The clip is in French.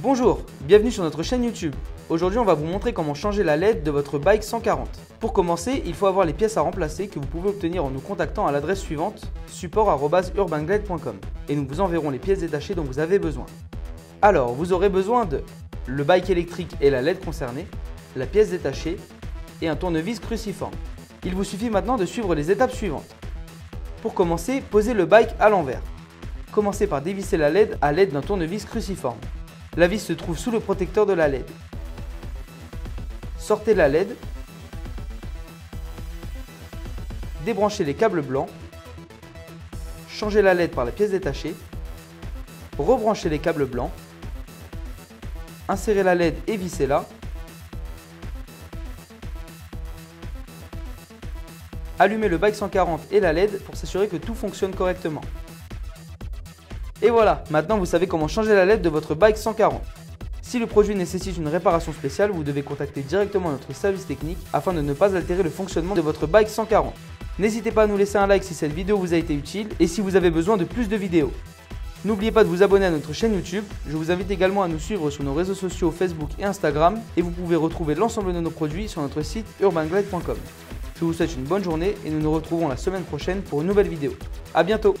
Bonjour, bienvenue sur notre chaîne YouTube. Aujourd'hui on va vous montrer comment changer la LED de votre bike 140. Pour commencer, il faut avoir les pièces à remplacer que vous pouvez obtenir en nous contactant à l'adresse suivante support@urbanglide.com et nous vous enverrons les pièces détachées dont vous avez besoin. Alors, vous aurez besoin de le bike électrique et la LED concernée, la pièce détachée et un tournevis cruciforme. Il vous suffit maintenant de suivre les étapes suivantes. Pour commencer, posez le bike à l'envers. Commencez par dévisser la LED à l'aide d'un tournevis cruciforme. La vis se trouve sous le protecteur de la LED. Sortez la LED. Débranchez les câbles blancs. Changez la LED par la pièce détachée. Rebranchez les câbles blancs. Insérez la LED et vissez-la. Allumez le bike 140 et la LED pour s'assurer que tout fonctionne correctement. Et voilà, maintenant vous savez comment changer la LED de votre bike 140. Si le produit nécessite une réparation spéciale, vous devez contacter directement notre service technique afin de ne pas altérer le fonctionnement de votre bike 140. N'hésitez pas à nous laisser un like si cette vidéo vous a été utile et si vous avez besoin de plus de vidéos. N'oubliez pas de vous abonner à notre chaîne YouTube, je vous invite également à nous suivre sur nos réseaux sociaux Facebook et Instagram et vous pouvez retrouver l'ensemble de nos produits sur notre site urbanglide.com. Je vous souhaite une bonne journée et nous nous retrouvons la semaine prochaine pour une nouvelle vidéo. A bientôt!